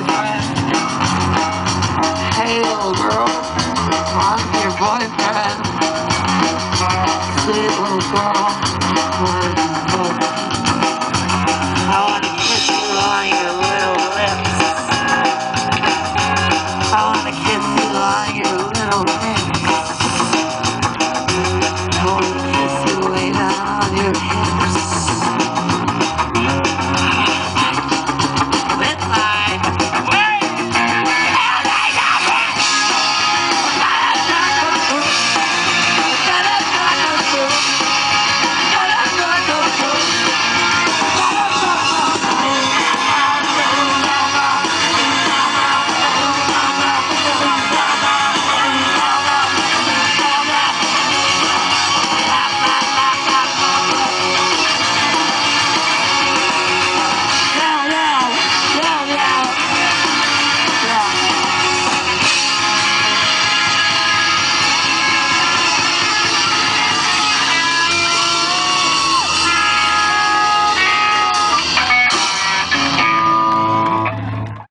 boyfriend. Hey little girl, I'm your boyfriend. Sweet little girl.